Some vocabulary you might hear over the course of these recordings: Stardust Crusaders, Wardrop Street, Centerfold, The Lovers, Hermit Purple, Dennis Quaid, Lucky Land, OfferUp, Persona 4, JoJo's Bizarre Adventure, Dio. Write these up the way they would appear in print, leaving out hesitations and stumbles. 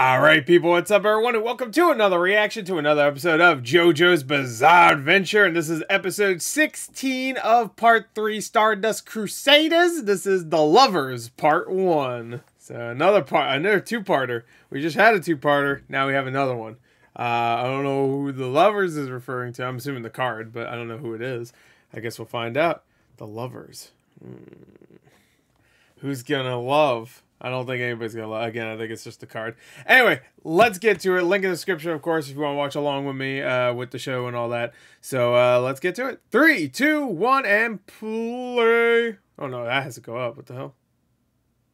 All right, people, what's up, everyone, and welcome to another reaction to another episode of JoJo's Bizarre Adventure, and this is episode 16 of Part 3 Stardust Crusaders. This is The Lovers, Part 1. So another two-parter. We just had a two-parter, now we have another one. I don't know who The Lovers is referring to. I'm assuming the card, but I don't know who it is. I guess we'll find out. The Lovers. Who's gonna love? I don't think anybody's going to lie. Again, I think it's just a card. Anyway, let's get to it. Link in the description, of course, if you want to watch along with me with the show and all that. So let's get to it. 3, 2, 1, and play. Oh, no, that has to go up. What the hell?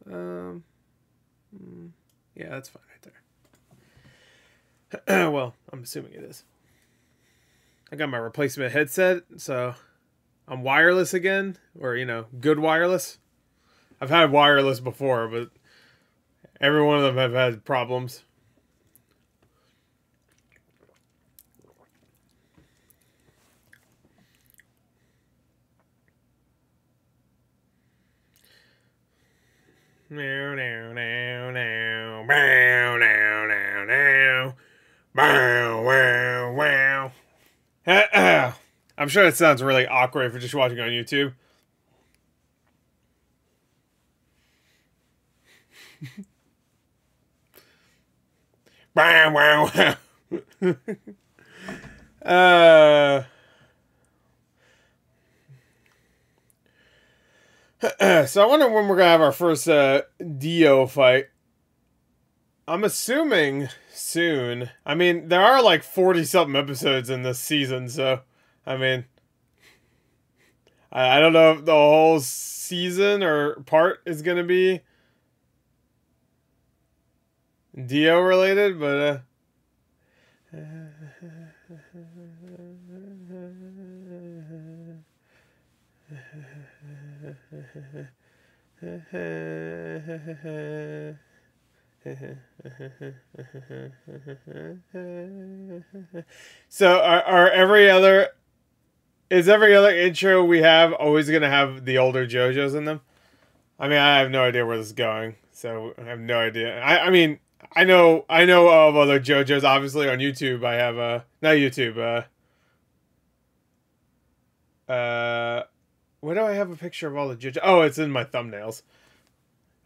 Yeah, that's fine right there. Well, I'm assuming it is. I got my replacement headset, so I'm wireless again. Or, you know, good wireless. I've had wireless before, but every one of them have had problems. Now, now, now, now, now, now, now, now, wow, wow, wow. I'm sure it sounds really awkward if you're just watching on YouTube. Wow, wow, wow. So I wonder when we're gonna have our first Dio fight. I'm assuming soon. I mean, there are like 40-something episodes in this season, so I mean, I don't know if the whole season or part is gonna be Dio related, but so are every other intro we have always gonna have the older JoJo's in them? I mean, I have no idea where this is going, so I have no idea. I mean, I know of other JoJo's, obviously, on YouTube. I have, not YouTube, where do I have a picture of all the JoJo's? Oh, it's in my thumbnails.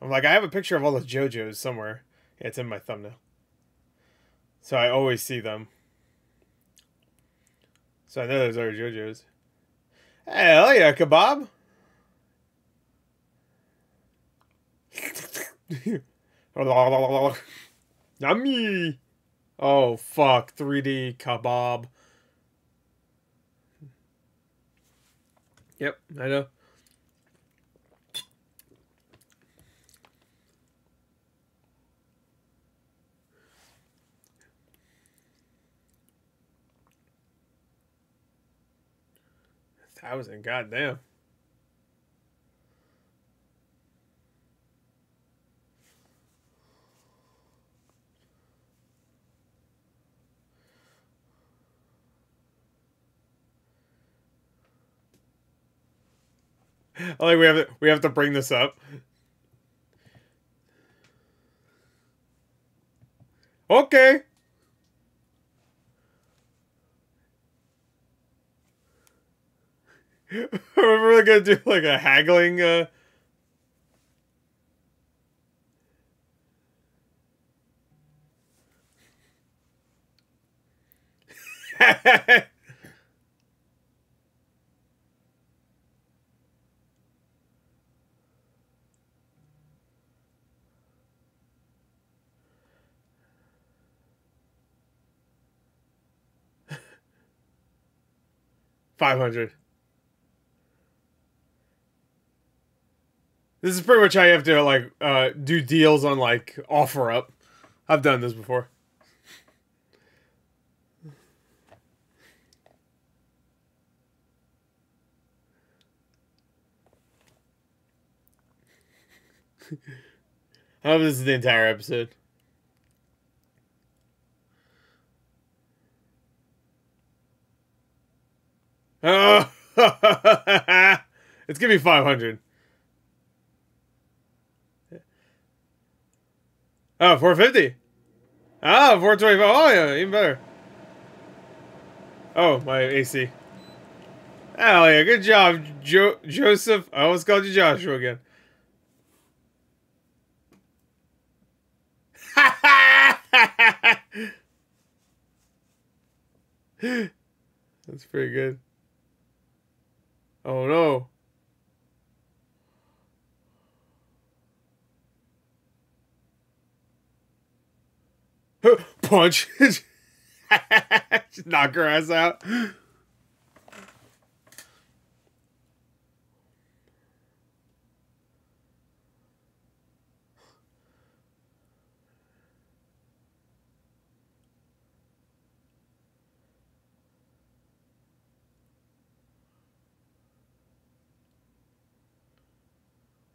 I'm like, I have a picture of all the JoJo's somewhere. Yeah, it's in my thumbnail. So I always see them. So I know those are JoJo's. Hell yeah, kebab! Yummy! Oh, fuck. 3D kebab. Yep, I know. A 1,000, goddamn. I like we have to bring this up. Okay. We're really gonna do like a haggling. $500. This is pretty much how you have to like do deals on like OfferUp. I've done this before. I hope this is the entire episode. Oh. It's gonna be $500. Oh, $450. Ah, 425. Oh, yeah, even better. Oh, my AC. Hell yeah, good job, Joseph. I almost called you Joshua again. That's pretty good. Oh no. Punch. Just knock her ass out.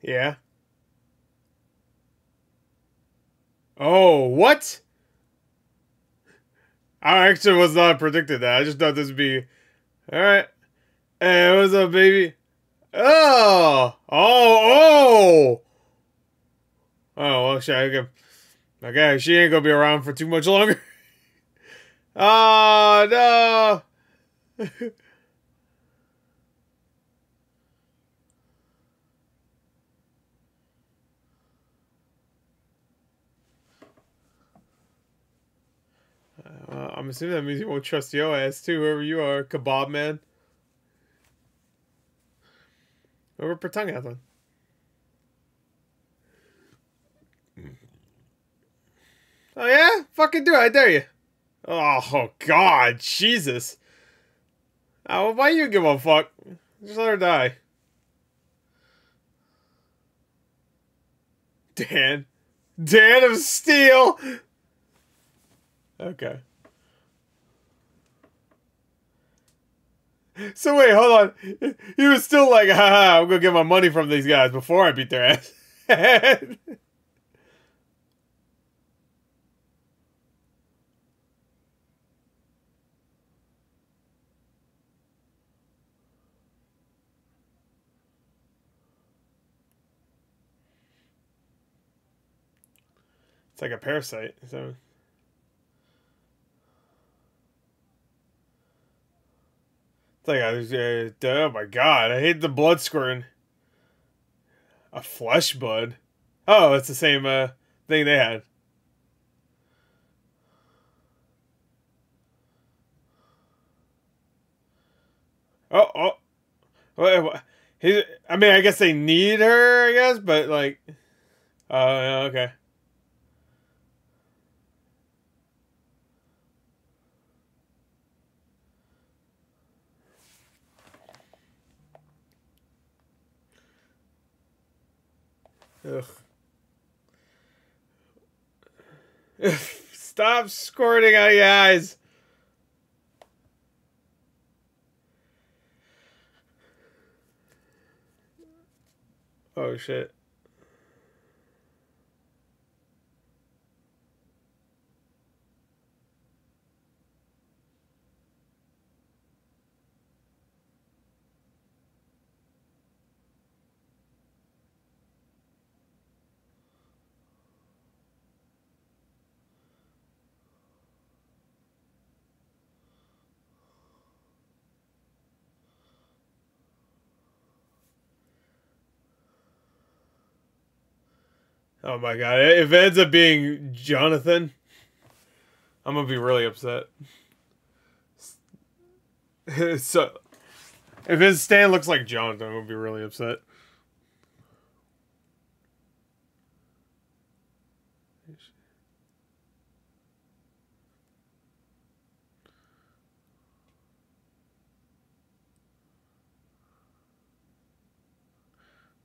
Yeah. Oh, what? I actually was not predicted that. I just thought this would be... Alright. Hey, what's up, baby? Oh! Oh! Oh! Oh, well, okay, she ain't gonna be around for too much longer. Oh, no! I'm assuming that means you won't trust your ass too, whoever you are, kebab man. Over Patang Athlon. Oh yeah? Fucking do it, I dare you. Oh god, Jesus. Oh, why you give a fuck? Just let her die. Dan. Dan of Steel! Okay. So wait, hold on. He was still like, haha, I'm gonna get my money from these guys before I beat their ass. It's like a parasite, so... It's like, oh my god, I hate the blood squirting. A flesh bud? Oh, it's the same thing they had. Oh, oh. What? I mean, I guess they need her, I guess, but like... Oh, okay. Ugh. Stop squirting out of your eyes. Oh shit. Oh my god, if it ends up being Jonathan, I'm gonna be really upset. So, if his stand looks like Jonathan, I'm gonna be really upset.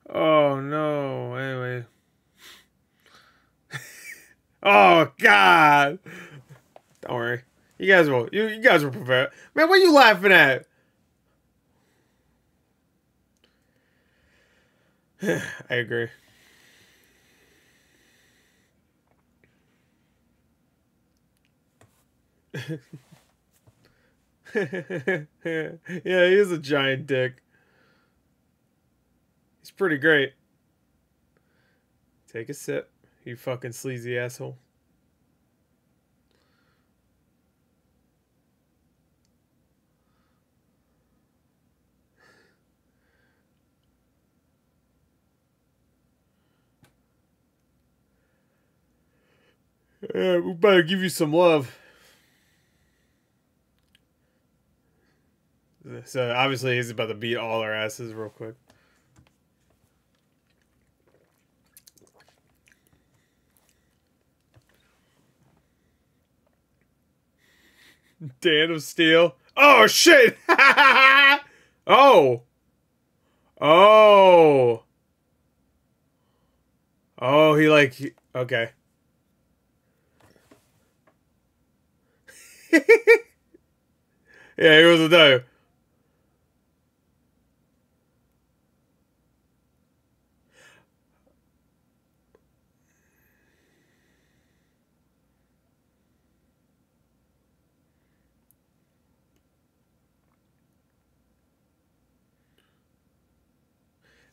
Oh no, anyway. Oh god! Don't worry, you guys will. You guys were prepared, man. What are you laughing at? I agree. Yeah, he is a giant dick. He's pretty great. Take a sip. You fucking sleazy asshole. We better give you some love. So obviously he's about to beat all our asses real quick. Dan of Steel. Oh shit! Oh! Oh! Oh, he like... okay. Yeah, he was a dope.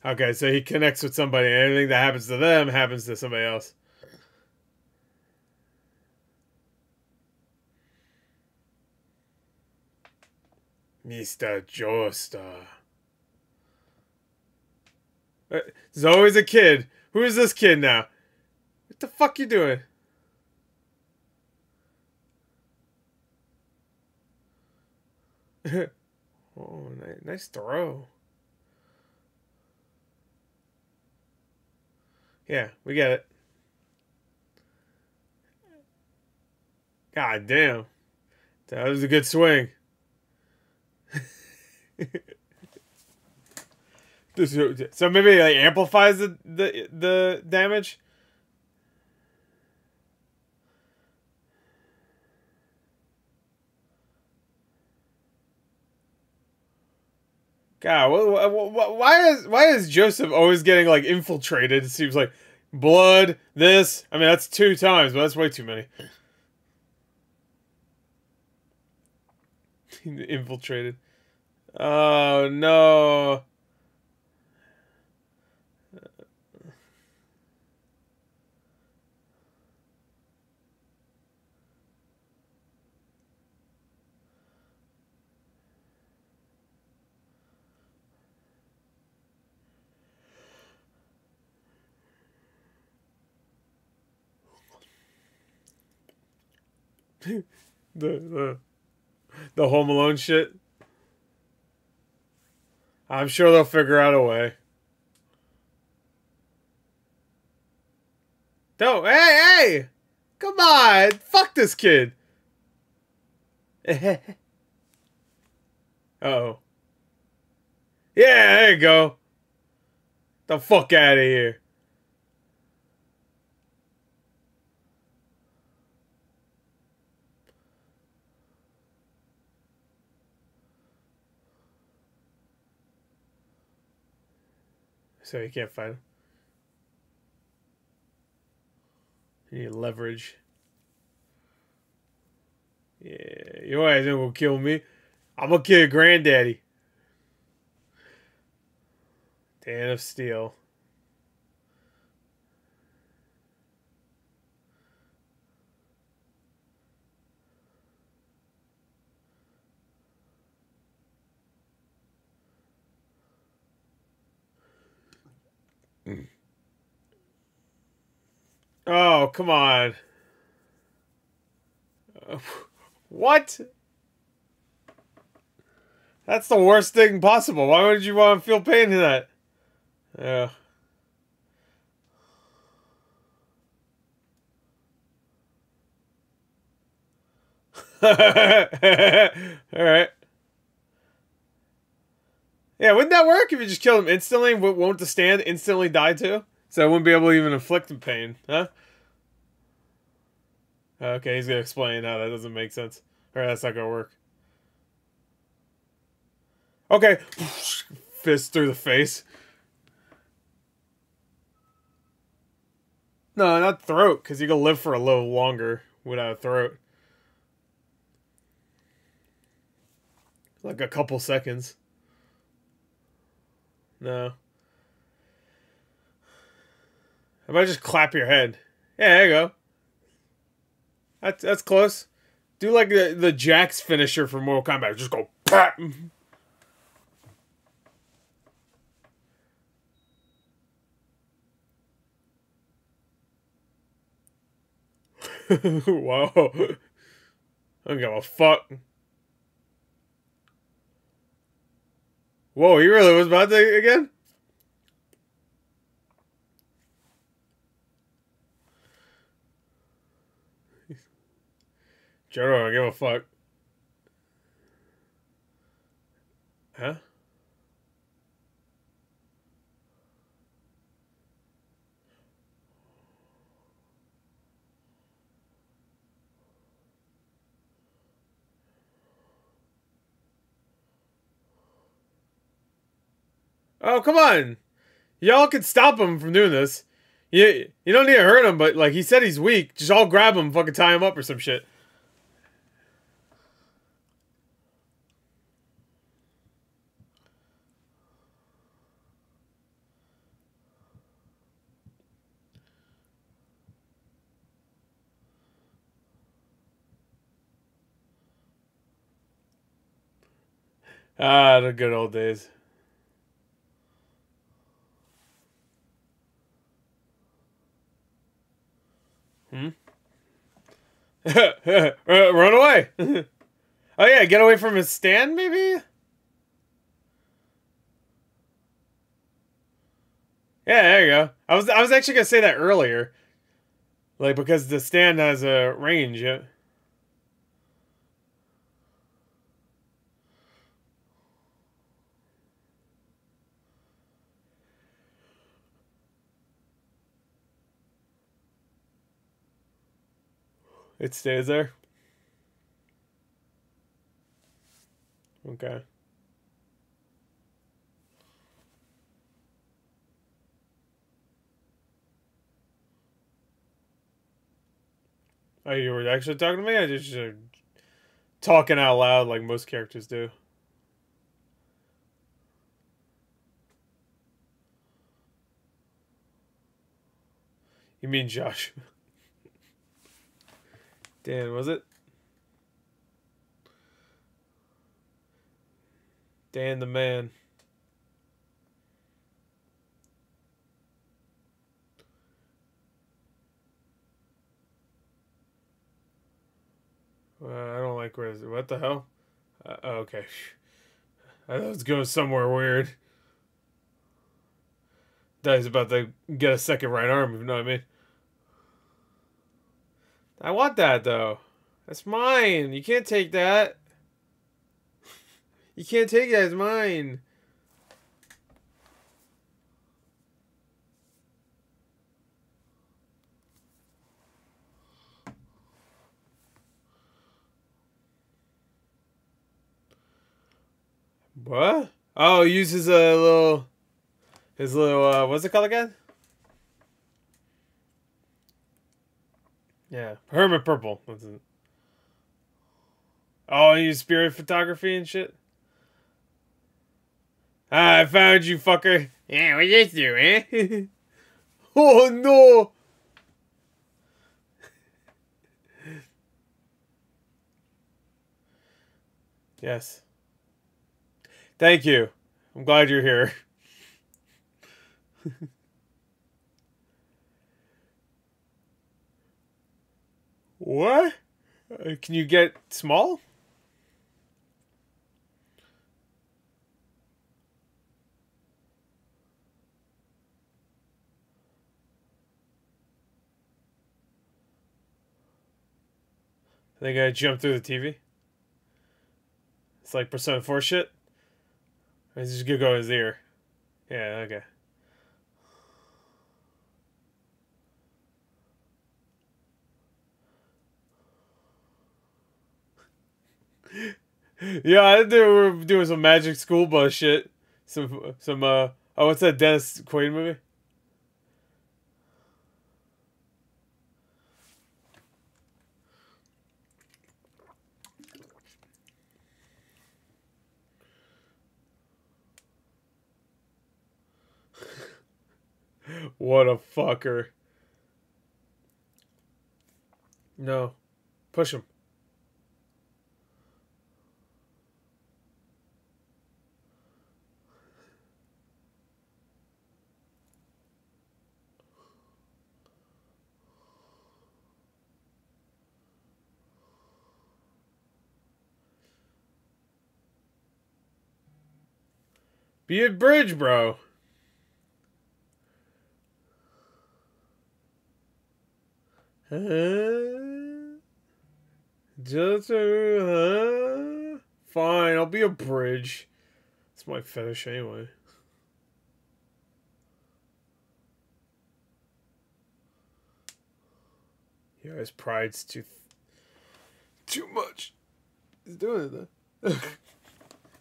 Okay, so he connects with somebody, and anything that happens to them happens to somebody else. Mr. Joestar. There's always a kid. Who is this kid now? What the fuck you doing? Oh, nice throw. Yeah, we get it. God damn. That was a good swing. So maybe it like amplifies the damage? God, why is Joseph always getting like infiltrated? It seems like blood. This, I mean, that's 2 times, but that's way too many. Infiltrated. Oh no. The Home Alone shit. I'm sure they'll figure out a way. Don't, hey! Come on! Fuck this kid! Uh-oh. Yeah, there you go. The fuck out of here. So you can't find him. You need leverage. Yeah, your ass ain't gonna kill me. I'm gonna kill your granddaddy. Dan of Steel. Oh, come on. What? That's the worst thing possible. Why would you want to feel pain in that? Yeah. Alright. Yeah, wouldn't that work if you just killed him instantly? Won't the stand instantly die too? So I wouldn't be able to even inflict him pain, huh? Okay, he's gonna explain how that doesn't make sense. Alright, that's not gonna work. Okay. Fist through the face. No, not throat, because you can live for a little longer without a throat. Like a couple seconds. No. How about just clap your head? Yeah, there you go. That's close. Do like the Jax finisher for Mortal Kombat. Just go pop. Whoa. I don't give a fuck. Whoa, he really was about to again? Jero, I don't give a fuck. Huh? Oh, come on. Y'all can stop him from doing this. You don't need to hurt him, but, like, he said he's weak. Just all grab him, fucking tie him up or some shit. Ah, the good old days. Run away. Oh yeah, get away from his stand maybe? Yeah, there you go. I was actually gonna say that earlier. Like, because the stand has a range, yeah. It stays there. Okay. Oh, you were actually talking to me? I just talking out loud like most characters do. You mean Josh? Dan, was it? Dan the man. Well, I don't like where is it. What the hell? Okay. I thought it was going somewhere weird. That he's about to get a second right arm, if you know what I mean. I want that, though. That's mine. You can't take that. You can't take that. It's mine. What? Oh, he uses a little... His little... what's it called again? Yeah, Hermit Purple. That's it. Oh, you use spirit photography and shit? Ah, I found you, fucker. Yeah, what did you do, eh? Oh, no! Yes. Thank you. I'm glad you're here. What? Can you get small? I think I jumped through the TV. It's like Persona 4 shit. It's just gonna go in his ear. Yeah, okay. Yeah, I think we were doing some Magic School Bus shit. Some oh, what's that Dennis Quaid movie? What a fucker. No. Push him. Be a bridge, bro. Fine, I'll be a bridge. It's my fetish anyway. Yeah, his pride's too much. He's doing it though.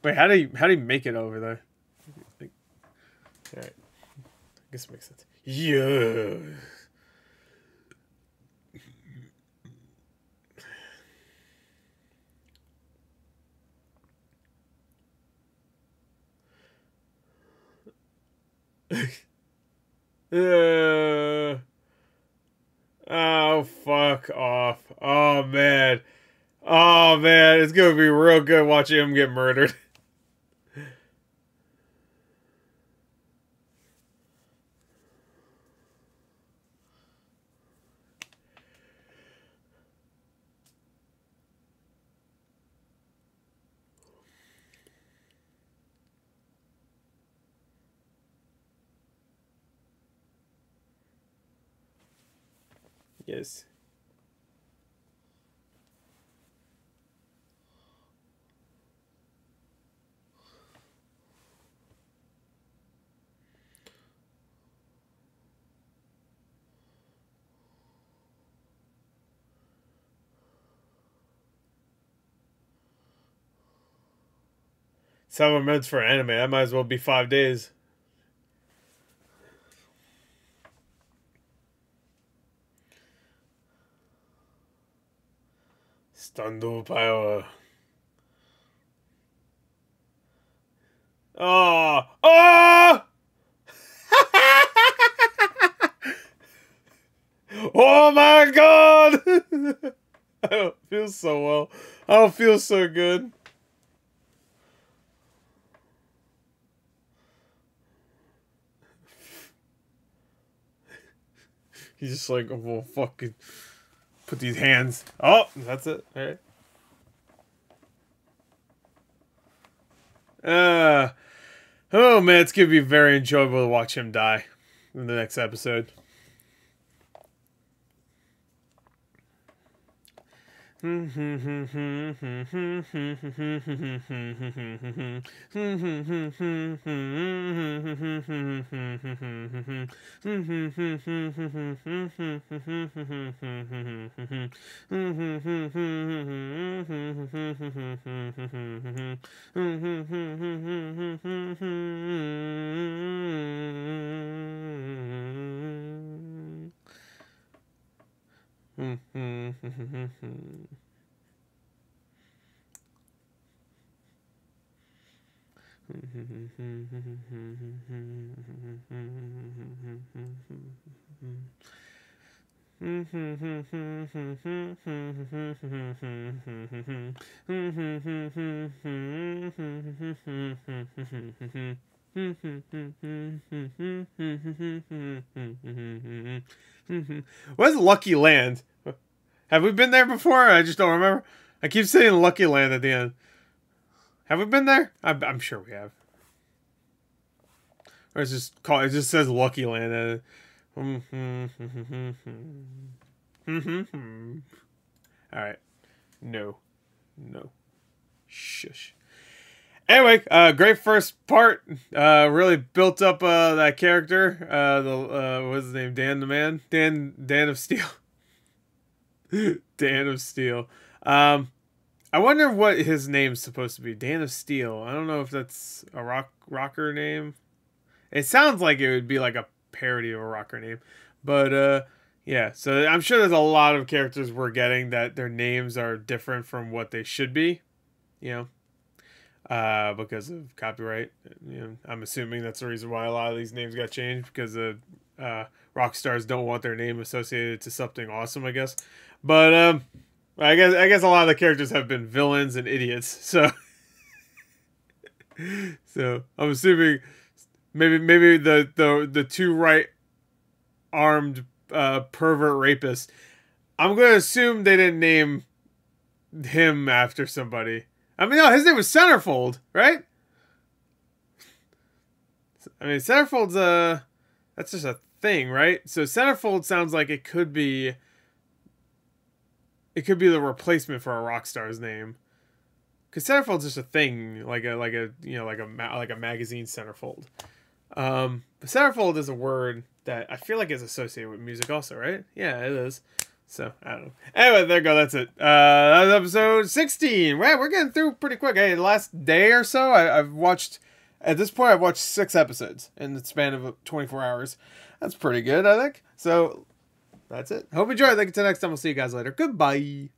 Wait, how do you make it over there? Like, all right, I guess it makes sense. Yeah. Oh, fuck off. Oh, man. Oh, man. It's going to be real good watching him get murdered. Yes. $7 minutes for anime. That might as well be 5 days. Standu power. Oh! Oh! Oh my god! I don't feel so well. I don't feel so good. He's just like, oh, well, fucking... Put these hands. Oh, that's it. All right. Oh man, it's gonna be very enjoyable to watch him die in the next episode. Where's Lucky Land? Have we been there before? I just don't remember. I keep saying Lucky Land at the end. Have we been there? I'm sure we have. Or it's just called, it just says Lucky Land. Alright. No. No. Shush. Anyway, great first part. Really built up that character. What's his name? Dan the Man? Dan of Steel. Dan of Steel. I wonder what his name's supposed to be. Dan of Steel. I don't know if that's a rocker name. It sounds like it would be like a parody of a rocker name. But, yeah. So, I'm sure there's a lot of characters we're getting that their names are different from what they should be. You know? Because of copyright. You know, I'm assuming that's the reason why a lot of these names got changed. Because the rock stars don't want their name associated to something awesome, I guess. But, I guess a lot of the characters have been villains and idiots, so I'm assuming maybe the two right-armed pervert rapists. I'm gonna assume they didn't name him after somebody. I mean, no, his name was Centerfold, right? I mean, Centerfold's a... That's just a thing, right? So Centerfold sounds like it could be... It could be the replacement for a rock star's name. Because Centerfold's just a thing, like a magazine centerfold. But Centerfold is a word that I feel like is associated with music also, right? Yeah, it is. So, I don't know. Anyway, there you go. That's it. That was episode 16. Wow, we're getting through pretty quick. Hey, the last day or so, I've watched... At this point, I've watched 6 episodes in the span of 24 hours. That's pretty good, I think. So, that's it. Hope you enjoyed. Thank you. Until next time, we'll see you guys later. Goodbye.